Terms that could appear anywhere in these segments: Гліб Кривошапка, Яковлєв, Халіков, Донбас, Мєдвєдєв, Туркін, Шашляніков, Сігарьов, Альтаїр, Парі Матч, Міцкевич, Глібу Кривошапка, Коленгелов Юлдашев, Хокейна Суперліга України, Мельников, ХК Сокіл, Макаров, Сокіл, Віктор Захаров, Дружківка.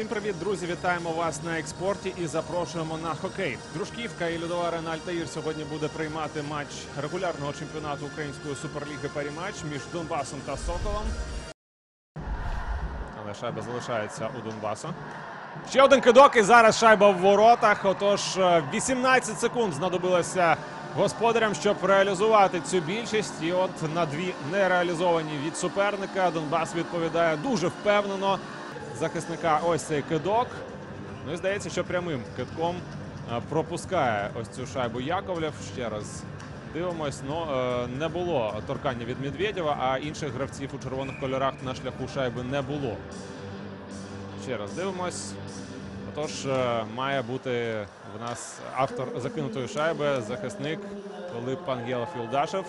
Всім привіт, друзі! Вітаємо вас на експорті і запрошуємо на хокей. Дружківка і льодова арена «Альтаїр» сьогодні буде приймати матч регулярного чемпіонату Української суперліги «Парі Матч» між Донбасом та Соколом. Але шайба залишається у Донбасу. Ще один кидок і зараз шайба в воротах. Отож, 18 секунд знадобилося господарям, щоб реалізувати цю більшість. І от на дві нереалізовані від суперника Донбас відповідає дуже впевнено. Захисника ось цей кидок. Ну і здається, що прямим кидком пропускає ось цю шайбу Яковлєв. Ще раз дивимось, ну, не було торкання від Мєдвєдєва, а інших гравців у червоних кольорах на шляху шайби не було. Ще раз дивимось. Отож, має бути в нас автор закинутої шайби, захисник Коленгелов Юлдашев.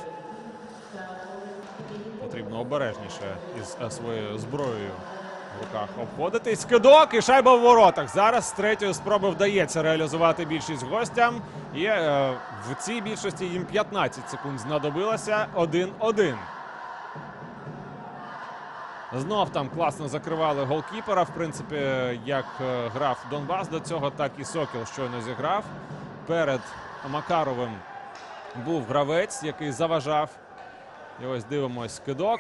Потрібно обережніше із своєю зброєю в руках обходитись. Кидок і шайба в воротах. Зараз з третьої спроби вдається реалізувати більшість гостям. І в цій більшості їм 15 секунд знадобилося. 1-1. Знов там класно закривали голкіпера. В принципі, як грав Донбас до цього, так і Сокіл щойно зіграв. Перед Макаровим був гравець, який заважав. І ось дивимось кидок.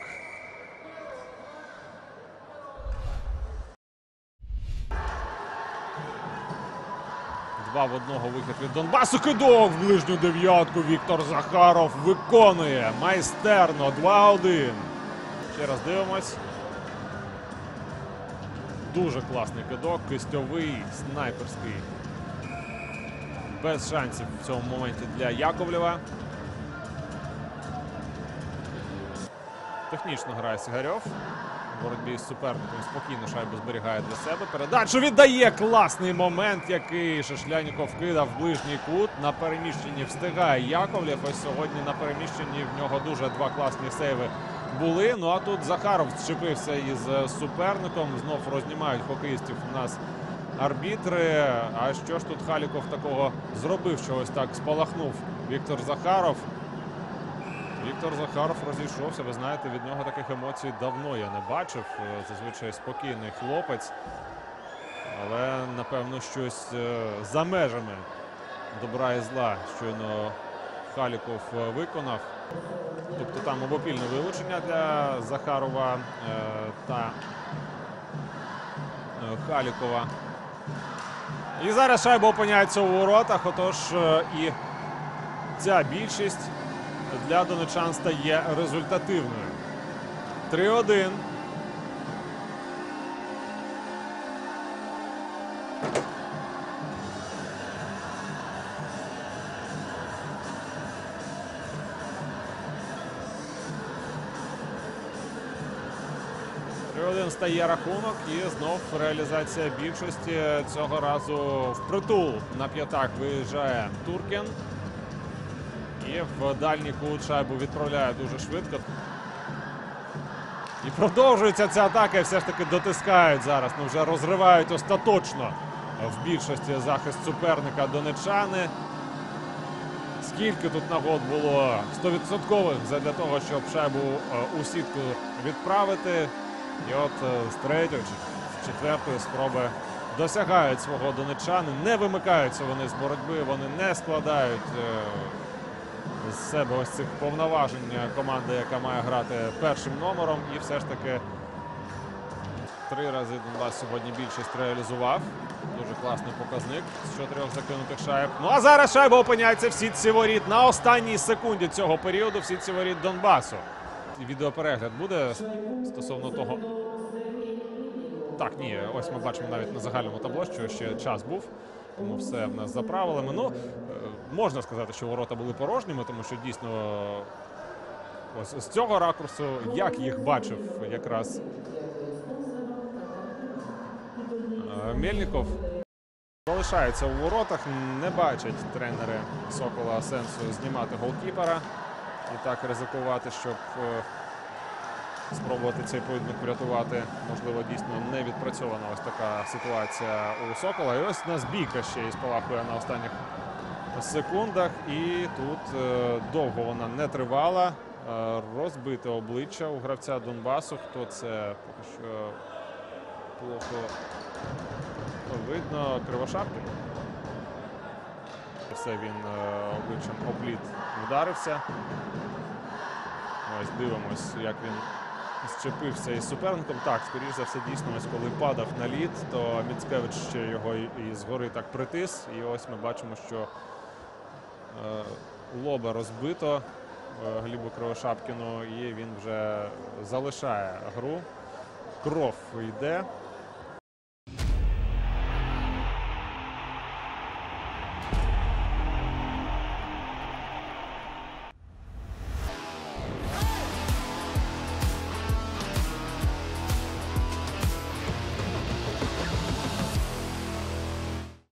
Два в одного вихід від Донбасу. Кидок в ближню дев'ятку. Віктор Захаров виконує майстерно. 2-1. Ще раз дивимось. Дуже класний кидок. Кистьовий, снайперський. Без шансів в цьому моменті для Яковлєва. Технічно грає Сігарьов. В боротьбі з суперником спокійно шайбу зберігає для себе. Передачу віддає. Класний момент, який Шашляніков кидав в ближній кут. На переміщенні встигає Яковлєв. Ось сьогодні на переміщенні в нього дуже два класні сейви були. Ну а тут Захаров зчепився із суперником. Знов рознімають хокеїстів у нас арбітри. А що ж тут Халіков такого зробив? Щось так спалахнув Віктор Захаров. Віктор Захаров розійшовся. Ви знаєте, від нього таких емоцій давно я не бачив. Зазвичай спокійний хлопець. Але, напевно, щось за межами добра і зла щойно Халіков виконав. Тобто там обопільне вилучення для Захарова та Халікова. І зараз шайба опиняється у воротах. Отож, і ця більшість для донечан стає результативною. 3-1. Стає рахунок і знов реалізація більшості. Цього разу впритул на п'ятак виїжджає Туркін. І в дальній кут шайбу відправляє дуже швидко. І продовжується ця атака, і все ж таки дотискають зараз. Ну, вже розривають остаточно в більшості захист суперника донечани. Скільки тут нагод було 100% для того, щоб шайбу у сітку відправити. І от з третьої чи четвертої спроби досягають свого донечани. Не вимикаються вони з боротьби, вони не складають з себе ось цих повноважень команди, яка має грати першим номером. І все ж таки три рази Донбас сьогодні більшість реалізував. Дуже класний показник з 4 закинутих шайб. Ну а зараз шайба опиняється в сітці воріт на останній секунді цього періоду в сітці воріт Донбасу. Відеоперегляд буде стосовно того... Так, ні, ось ми бачимо навіть на загальному табло, що ще час був, тому все в нас за правилами. Ну, можна сказати, що ворота були порожніми, тому що дійсно ось з цього ракурсу, як їх бачив якраз Мельников, залишається у воротах, не бачать тренери Сокола сенсу знімати голкіпера. І так ризикувати, щоб спробувати цей поєдинок врятувати. Можливо, дійсно не відпрацьована ось така ситуація у Сокола. І ось у нас бійка ще і спалахує на останніх секундах. І тут довго вона не тривала. Розбите обличчя у гравця Донбасу. Хто це поки що плохо видно Кривошапки. Все, він обличчям об лід вдарився. Ось дивимось, як він зчепився із суперником. Так, скоріш за все, дійсно, ось коли падав на лід, то Міцкевич ще його і згори так притис. І ось ми бачимо, що лоба розбито Глібу Кривошапкіну, і він вже залишає гру. Кров йде.